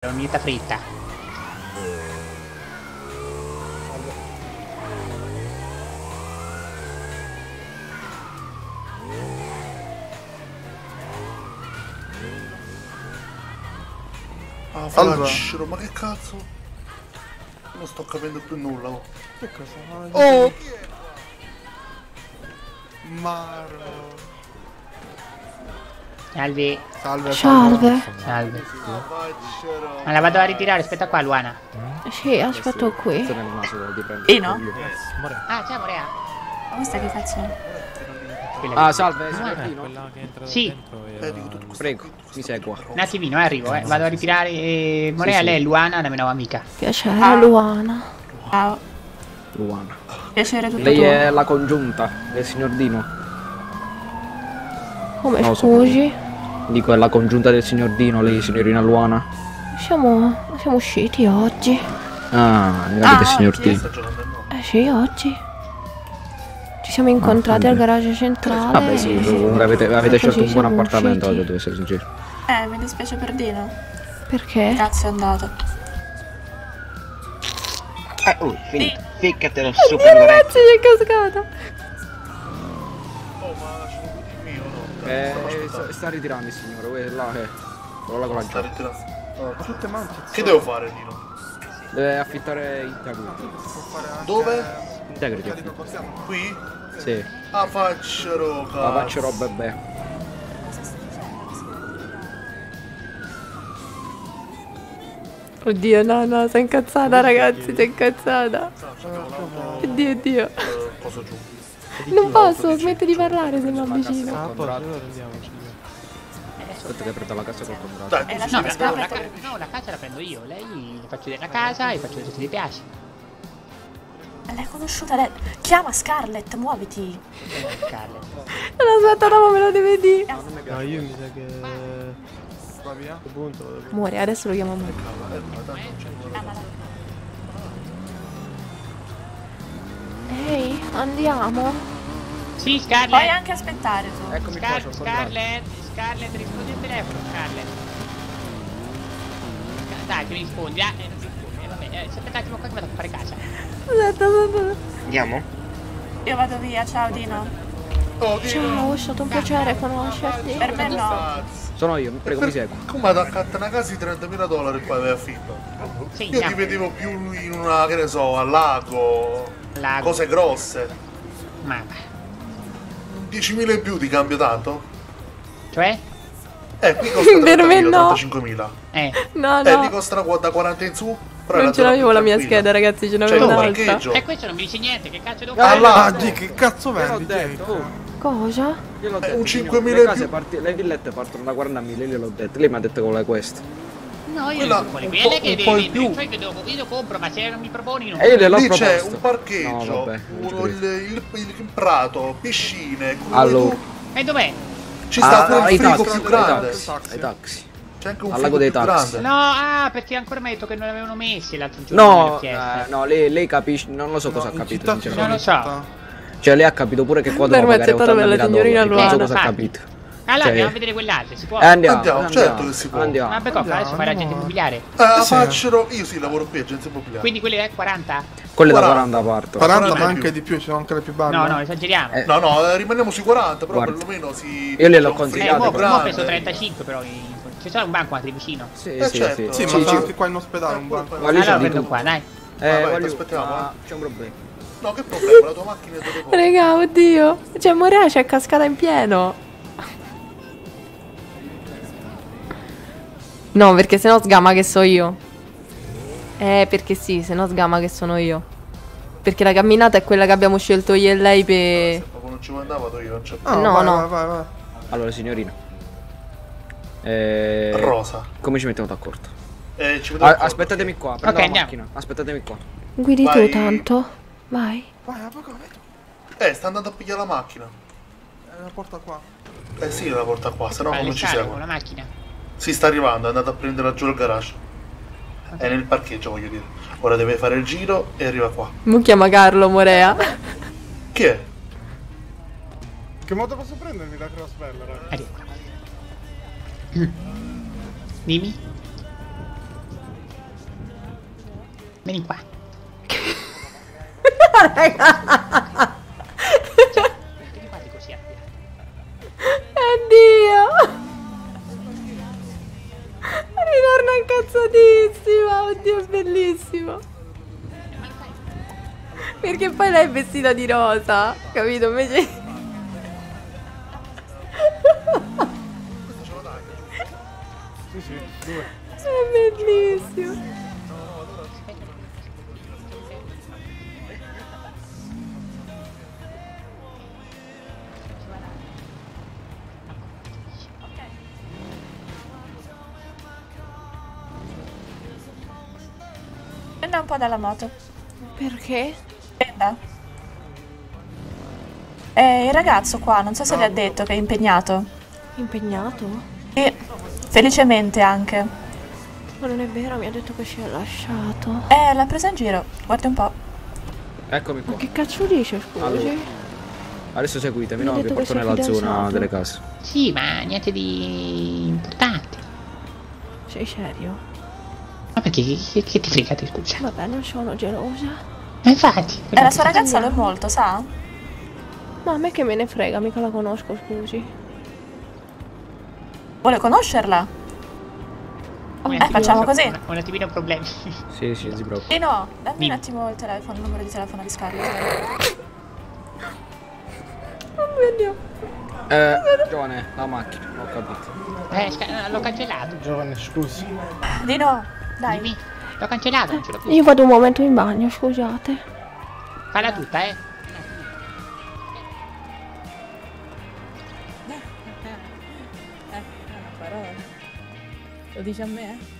L'ornita fritta. Ah, Flaccero, ma che cazzo? Non sto capendo più nulla. Oh! Che cosa? Oh! Marlo. Salve. Salve. Salve. Salve. Ma la vado a ritirare, aspetta qua Luana. Sì, aspetto qui. Dino? Ah, ciao Morea. Ma questa che faccio? Ah, salve, salve Dino. Sì. Prego, mi segua. Un attimino, arrivo, Vado a ritirare Morea, sì, lei è Luana, la mia nuova amica. Piacere, Luana. Ciao. Luana. Piacere tutto. Lei è la congiunta del signor Dino. Come no, scusi? Dico, è la congiunta del signor Dino, lei signorina Luana. Siamo usciti oggi. Ah, grazie signor Dino. Sì, oggi. Ci siamo incontrati al garage centrale. Vabbè, sì, avete scelto un buon appartamento oggi, devo essere sincero. Mi dispiace per Dino. Perché? Cazzo è andato. Oh, finito. Ficcatelo su per l'orecchio. Ragazzi, è cascato. Sta ritirando il signore, là è. Con la sta ritirando. Che devo fare, Dino? Deve affittare Integrity. Dove? Integrity. Qui? Sì. Ah, faccio bebè. Oddio, no, sei incazzata, ragazzi, sei incazzata. Oddio. Posso giù? Non posso, smette di parlare se mi avvicino. Aspetta che prendo la casa col contratto. No, la casa la prendo io, lei le faccio vedere la casa e faccio vedere se le piace. L'hai conosciuta lei? Chiama Scarlett, muoviti. Scarlett. Non aspetta, no, ma me lo deve dire. No, io mi sa che... Muore, adesso lo chiamo Muore. Ehi, andiamo? Sì, Scarlett. Puoi anche aspettare tu. Eccomi qua, Scarlett, rispondi al telefono, Scarlett. Dai, che mi rispondi, non rispondi, vabbè, aspetta un attimo qua che vado a fare casa. Andiamo? Io vado via, ciao Dino. Oh, Dino. Ciao, è stato un piacere conoscerti. Per me no. Sono io, prego, mi segui. Come vado a cattare una casa di $30.000 e poi aveva affitto? Sì, io ti vedevo più in una, che ne so, al lago. Cose grosse. Ma 10.000 in più ti cambio tanto? Cioè? Qui costa 35.000. No. Mi costa da 40 in su. Però non ce l'avevo la mia scheda, ragazzi, ce l'avevo un'altra. E questo non mi dice niente, che cazzo devo fare? Ah, che cazzo vendi? Cosa? Io l'ho detto, un 5.000 in più. Le villette partono da 40.000, gliel'ho detto. Lei mi ha detto quella è questa. No, io non voglio quelli che io compro, ma se non mi proponi non lì c'è un parcheggio, il prato, piscine, allora. E dov'è? Ci sta pure il frigo più grande. Ai taxi. C'è anche un frigo più grande. No, perché ancora mi ha detto che non l'avevano messi l'altro giorno. No, lei capisce, non lo so cosa ha capito sinceramente. Non lo so. Cioè lei ha capito pure che qua devo pagare $80.000, non so cosa ha capito. Allora andiamo a vedere quell'altro, si può? Andiamo, certo che si può. Ma perché adesso fai l'agente immobiliare? Faccio io lavoro qui, agenzia immobiliare. Quindi quelle da 40? Quelle da 40 partono. 40 ma anche di più, sono anche le più basse. No, esageriamo. No, rimaniamo sui 40, però perlomeno si... Io le l'ho consigliato. Ho preso 35 però, c'è un banco altri vicino. Sì, certo. Sì, ma c'è anche qua in ospedale un banco. Allora prendo qua, dai. Vabbè, aspettiamo. C'è un problema. No, che problema, la tua macchina è dove vuoi. Raga, oddio. Cioè Morea c'è cascata in pieno. No, perché sennò sgama che so io. Perché sì, sennò sgama che sono io. Perché la camminata è quella che abbiamo scelto io e lei per... No, non ci mandavo, vado io, non c'è più. No. Allora, signorina. Rosa. Come ci mettiamo d'accordo? Aspettatemi qua, prendo la macchina. Aspettatemi qua. Guidi tu tanto. Vai, a poco. Sta andando a pigliare la macchina. La porta qua. Sì, la porta qua, sennò come ci siamo? La macchina. Si sta arrivando, è andato a prenderla giù al garage. È nel parcheggio, voglio dire. Ora deve fare il giro e arriva qua. Mo chiama Carlo Morea. Chi è? Che modo posso prendermi la crossbella, raga? Dimmi. Vieni qua. Raga. Cioè, perché fate così arrabbiati? Addio. Ritorna incazzatissima. Oddio, è bellissimo. Perché poi lei è vestita di rosa, capito? Invece... è bellissimo. Prenda un po' dalla moto. Perché? Prenda. Il ragazzo qua, non so se le ha detto che è impegnato. Impegnato? Sì, felicemente anche. Ma non è vero, mi ha detto che ci ha lasciato. L'ha presa in giro, guarda un po'. Eccomi qua. Ma che cazzo dice, scusi? Allora, adesso seguitemi, no? Vi porto nella zona delle case. Sì, ma niente di importante. Sei serio? Ma perché? Che ti frega, ti scusa? Vabbè, non sono gelosa. Ma infatti. La sua ragazza lo è molto, sa? Ma a me che me ne frega, mica la conosco, scusi. Vuole conoscerla? Facciamo così. Un attimino problemi. Sì, sì, si preoccupa. E no, dammi un attimo il telefono, il numero di telefono di Scarlett. Oh mio Dio. Giovane, la macchina, ho capito. L'ho cancellato. Giovane, scusi. Dino, dai. Dimmi. L'ho cancellato, non ce l'ho più. Io vado un momento in bagno, scusate. Falla tutta, eh. Lo dici a me?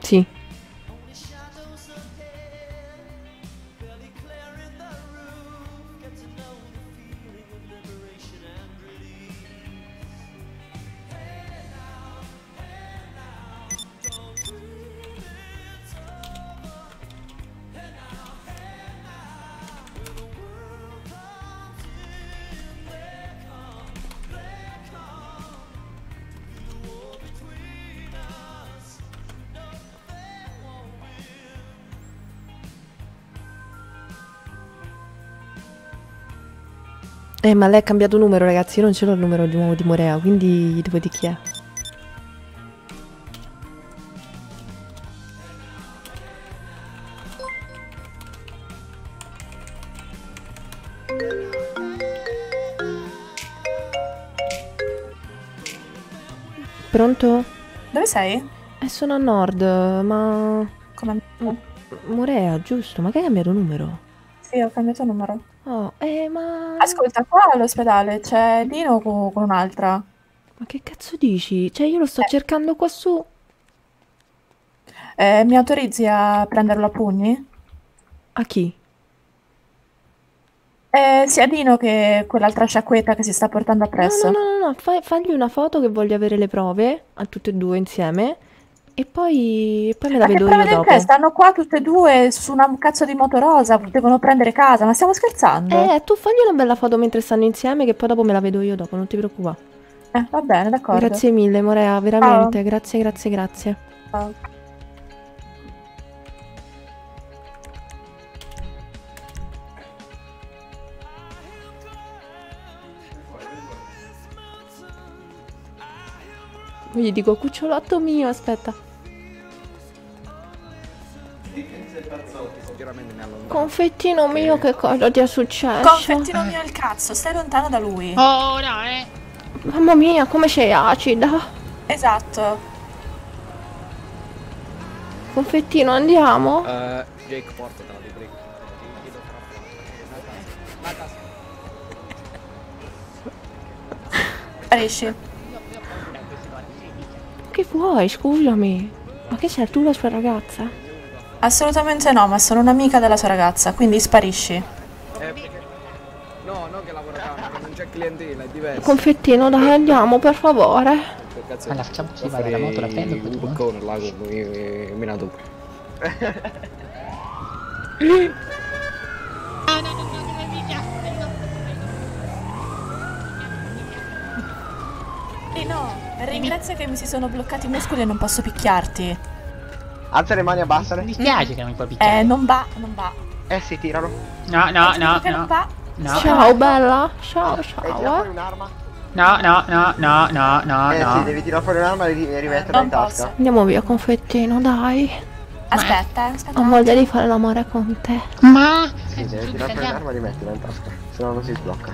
Sì. Ma lei ha cambiato numero, ragazzi, io non ce l'ho il numero di nuovo di Morea, quindi devo di chi è. Pronto? Dove sei? Sono a nord, ma... Come? Morea, giusto, ma che hai cambiato numero? Sì, ho cambiato numero. Oh, ma... Ascolta, qua all'ospedale c'è Dino con un'altra. Ma che cazzo dici? Cioè, io lo sto cercando qua su. Mi autorizzi a prenderlo a pugni? A chi? Sia Dino che quell'altra sciacquetta che si sta portando appresso. No, fagli una foto che voglio avere le prove, a tutte e due insieme. E poi me la vedo io dopo. Stanno qua tutte e due su una cazzo di moto rosa, devono prendere casa, ma stiamo scherzando? Tu fagli una bella foto mentre stanno insieme, che poi dopo me la vedo io dopo, non ti preoccupare. Va bene, d'accordo. Grazie mille, Morea, veramente, ciao. Grazie. Ciao. Gli dico, cucciolotto mio, aspetta. Confettino mio, che cosa ti è successo? Confettino mio, il cazzo, stai lontano da lui. Oh, no, eh. Mamma mia, come sei acida. Esatto. Confettino, andiamo? Jake, portatela di brick. Parisci. Che vuoi, scusami? Ma che c'è, tu la sua ragazza? Assolutamente no, ma sono un'amica della sua ragazza, quindi sparisci. No, non che lavora, non c'è clientela, è diverso. Confettino, dai, andiamo, per favore. Cazzo, ma la facciamo così, vado alla moto, la prendo e poi boccone, là, minato. Ah, no, no, no, non mi piace, no. E no, ringrazio che mi si sono bloccati i muscoli e non posso picchiarti. Alza le mani, abbassale. Mi piace che non puoi picchiare. Non va, non va. Si tirano. No, no, no, no. No. Ciao bella, ciao, ciao. E tira fuori un'arma. No, no, no, no, no, no. Sì, devi tirare fuori un'arma e rimetterla in tasca. Andiamo via, confettino, dai. Aspetta, aspetta. Ho voglia di fare l'amore con te. Ma... Sì, devi tirare fuori un'arma e rimetterla in tasca. Se no non si sblocca.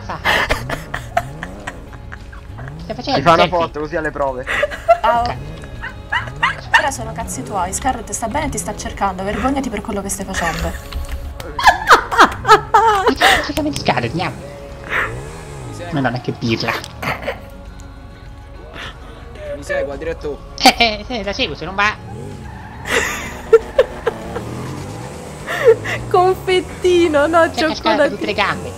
Mi fa una foto così alle prove. Ora sono cazzi tuoi, Scarlett sta bene e ti sta cercando. Vergognati per quello che stai facendo. Scarlett, andiamo. Madonna che pirla. Mi seguo, diretto. La seguo, se non va. Confettino, no, cioccolato. Tutte le gambe.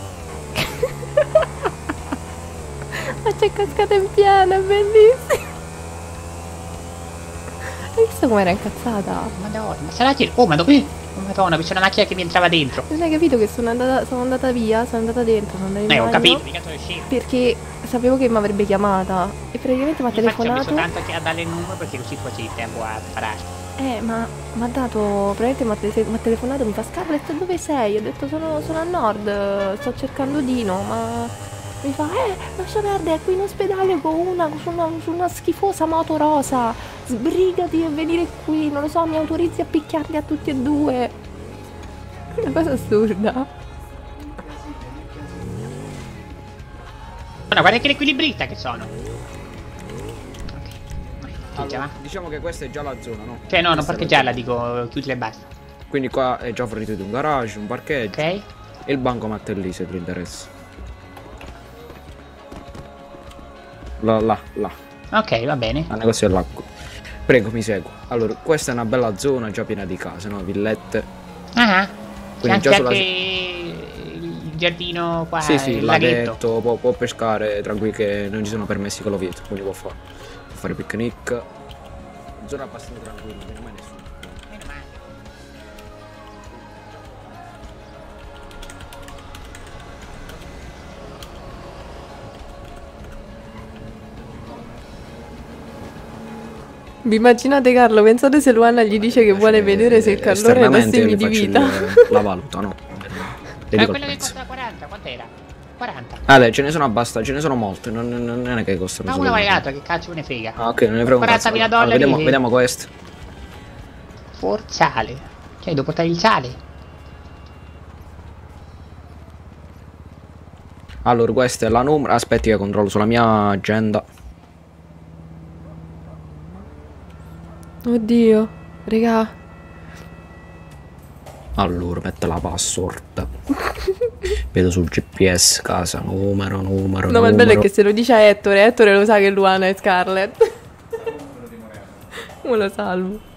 Ma c'è cascata in piena, è bellissimo. Hai visto com'era incazzata? Madonna, ma sarà che... Oh, ma dove... Madonna, c'è una macchina che mi entrava dentro. Non hai capito che sono andata via, sono andata dentro, sono andata in bagno. Ho capito, mica sono uscita. Perché sapevo che mi avrebbe chiamata. E praticamente mi ha telefonato. Infatti ho messo tanto a dare il numero perché così facevi il tempo a prepararti. Ma mi ha dato, praticamente mi ha telefonato, mi fa Scarlett, dove sei? Ho detto sono a nord, sto cercando Dino, ma... Mi fa, lascia perdere, è qui in ospedale con una schifosa moto rosa. Sbrigati a venire qui, non lo so, mi autorizzi a picchiarli a tutti e due. Una cosa assurda. Guarda, guarda che l'equilibrista che sono. Ok, allora, diciamo che questa è già la zona, no? Cioè no, non parcheggiarla, dico, chiudila e basta. Quindi qua è già fornito di un garage, un parcheggio. Ok. E il bancomat è lì, se ti interessa. Là. Ok, va bene. Al negozio dell'acqua. Prego, mi seguo. Allora, questa è una bella zona già piena di case, no? Villette. Ah. Quindi c'è anche sulla... il giardino qua. Sì, il laghetto. Può pescare tranquillo, che non ci sono permessi con lo vieto. Quindi può fare. Può fare picnic. Zona abbastanza tranquilla, non mai nessuno. Vi immaginate Carlo? Pensate se Luana gli dice che vuole vedere se il calore è da semi di vita. La valuta, no? Ma quella che costa 40, quant'era? 40. Vabbè, ce ne sono abbastanza, ce ne sono molte, non è che costano. Ma una vale l'altra, che cazzo ne frega. Ah, ok, non ne frega un cazzo. $40.000. Vediamo questo. Forzale. Cioè, devo portare il sale. Allora, questa è la numero. Aspetti che controllo sulla mia agenda. Oddio, regà. Allora, metto la password. Vedo sul GPS casa, numero. No, ma il bello è che se lo dice a Ettore lo sa che Luana è Scarlett. Mo lo salvo.